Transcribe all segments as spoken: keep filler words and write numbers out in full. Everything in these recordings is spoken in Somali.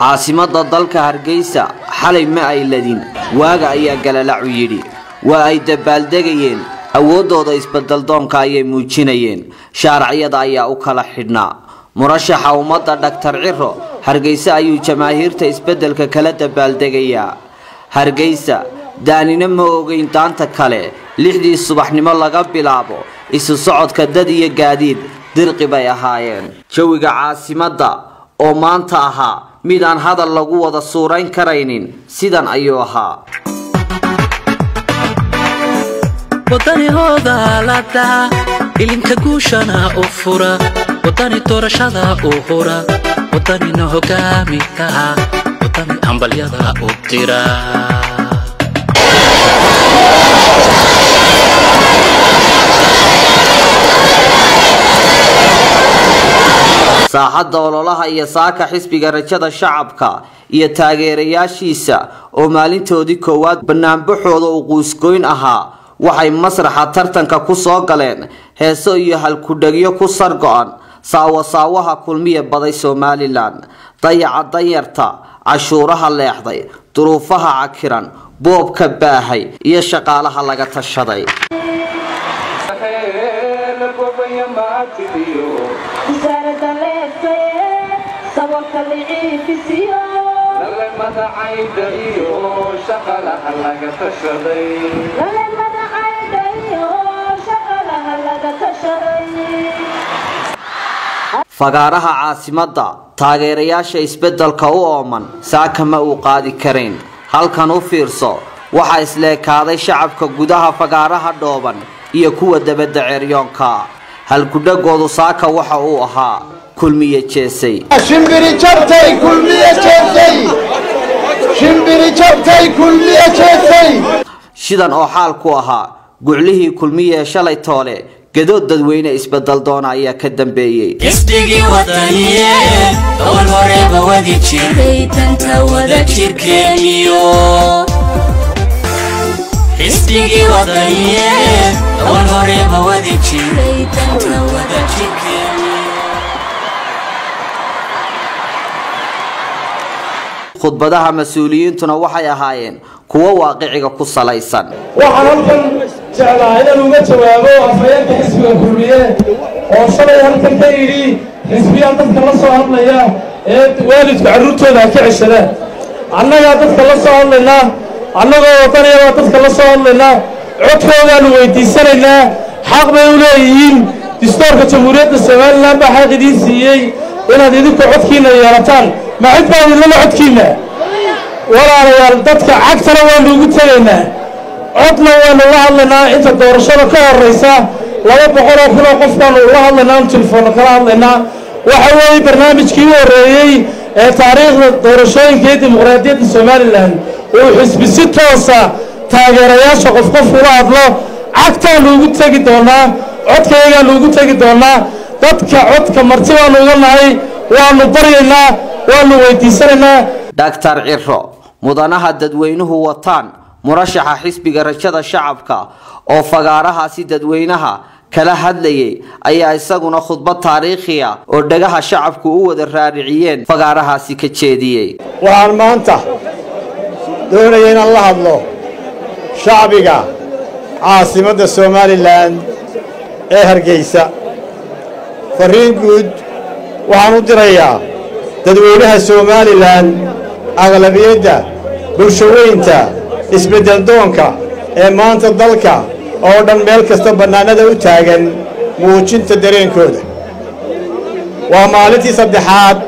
caasimada dalka Hargeysa xalay ma ay ladin waaga ayaa galalacu yidhi waa ay dabaaldegayeen awoodooda isbadaldoonka ayay muujinayeen shaarciyada ayaa u kala xidhnaa murashaxa umada Dr Cirro Hargeysa ayuu jamaahiirta isbadalka kala dabaaldegayaa Hargeysa daanina ma ogeyn daanta kale lixdii subaxnimo laga bilaabo isu socodka dad iyo gaadiid dirqi bay ahaayeen jawiga caasimada oo maanta ahaa mid aan hadal lagu wada suurayn karaynin sidan ayuu ahaa wadani hooda lada ilinka guushana oo fura wadani doorashada oo hora wadani na hogaamika wadani ambalyada oo dira saacadda ololaha iyo saaka xisbiga rajada shacabka iyo taageerayaashiisa oo maalintoodii koowaad banaanbaxooda uu quusgoyn ahaa waxay masraxa tartanka ku soo galeen heeso iyo halkudhagyo ku sargo'an saawa saawaha kulmiye baday Somaliland dayaca danyarta cashuuraha leexday duruufaha cakiran boobka baahay iyo shaqaalaha laga tashaday fagaaraha caasimada taageerayaasha isbeddelka u ooman saaka ma uu qaadi karin halkan u fiirso waxa isleekaaday shacabka gudaha fagaaraha dhooban iyo kuwa dabadda ceeryoonka halkudhagoodu saaka waxa uu ahaa kulmiye jeesay shimbiri jabtay kulmiye jeesay shimbiri jabtay kulmiye jeesay shidan oo xaalku ahaa guclihi kulmiye shalay toole gadood dadweyne isbedel doona ayaa ka dambeeyay isdigi wadaniye awal hore ba wadi jiray tanta wada jirkeeniyo isdigi wadaniye awal hore ba wadi jiray tanta wada jirkeeniyo khudbadaha mas'uuliyiintuna waxay ahaayeen kuwa waaqiciga ku salaysan waxaan halkan jeclahay inaan uga jawaabo afayeenka xisbiga kulmiye oo shalay halkan ka yiri xisbiga dadka la soo hadlaya ee waalidku carruurtooda ka cishada annaga dadka la soo hadlaynaa annagoo wadaniga dadka la soo hadlaynaa codkoodaanu weydiisanaynaa xaq bay u leeyihiin dastuurka jamhuuriyadda Soomaaliland baa xaqiiqdiisiyay inaad idinku codkiina yeelataan ما عد بعد اللي عدكينا ولا ردتك عكتنا وانو قتلنا عطنا وانو الله لنا انت دورشنا كهالرئيسة لو بحرا كنا قفنا الله لنا التلفون كنا لنا وحوالي برنامج كيو الرئي تاريخ دورشين كي ديمقراطية Somaliland وحسب ستة وصا تاجرياش قف قف ولا الله عكتنا لو قتلك دونا عدك يا لو قتلك دونا ردتك عدك مرتبة لو قلناي وانو برينا Dr Cirro mudanaha dadweynuhu wataan murashaxa xisbiga rajada shacabka oo fagaarahaasi dadweynaha kala hadlayay ayaa isaguna khudbad taariikhi ah oo dhagaha shacabku u wada raariciyeen fagaarahaasi ka jeediyay waxaan maanta doonayaa inaan la hadlo shacbiga caasimada Somaliland ee Hargeysa fariin guud waxaan u dirayaa dadweynaha Somaliland agalabiyada bulshadeynta isbedel doonka ee maanta dalka oo dhan meel kasta banaanada u taagan muujinta dareenkooda waa maalintii saddexaad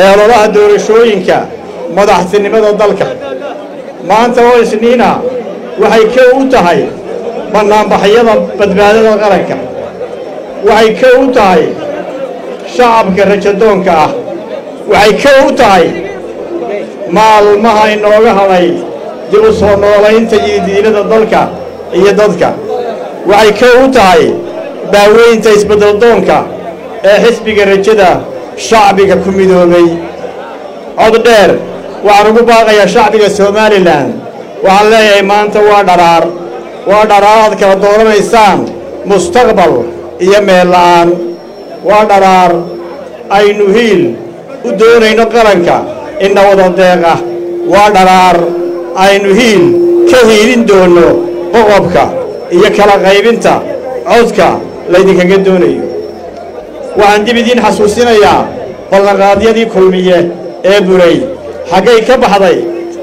ee ololaha doorashooyinka madaxtinimada dalka maanta oo isniina waxay ka u tahay banaanbaxyada badbaadada qaranka waxay ka u tahay shacabka rajadoonka ah waxay ka u tahay maalmaha inooga haday dib u soo noolaynta diinada dalka iyo dadka waxay ka u tahay daaweynta isbeddelka ee xisbiga rajada shacbiga ku midoobay cod dheer waxaan ugu baaqayaa shacbiga Somaliland waxaan leeyahay maanta waa dharaar waa dharaar kala dooranaysaan mustaqbal iyo meel la'aan waa dharaar aynu hiil u doonayno qaranka innawadantega waa dharaar aynu hiil ka hiilin doono qoqobka iyo kala qaybinta codka laydinkaga doonayo waxaan dib idin xasuusinayaa ballanqaadyadii kulmiye ee buray xagay ka baxday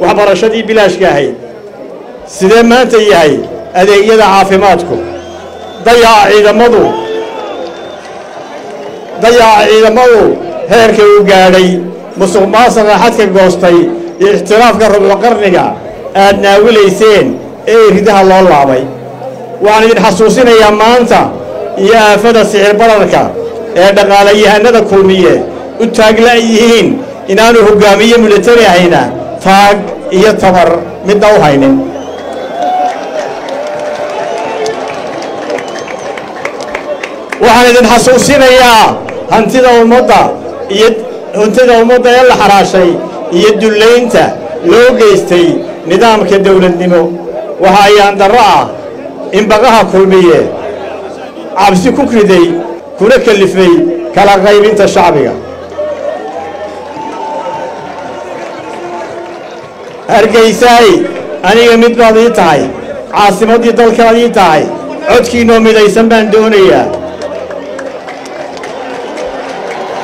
waxbarashadii bilaashka ahayd sidee maanta yahay adeegyada caafimaadku dayaca ciidamadu dayaca ciidamadu heerka uu gaadhay musuqmaasuqa xadka goostay احترافك القرنية أدنى وليسين إيه هذا الله العظي وعن الحسوسين يا مانتا يا فدا سعر بركة هذا عليها ندى كومية وتجلئين إن أنا هجامية ملتري هنا فاق يتمر من دوهين وعن الحسوسين يا هنتدى المدة يد هنتدى المدة يلا حراشي يدو اللينتا لو جيستي نظام كدولة نمو وهاي عند الرعا إن بغاها كلمية عبسي كوكري دي كونك اللي في كلا غايب انت شعبية هرقيساي أني مد ماضي تاي عاصمة دي دول كرادي تاي عدكي نومي دي سنبان دونية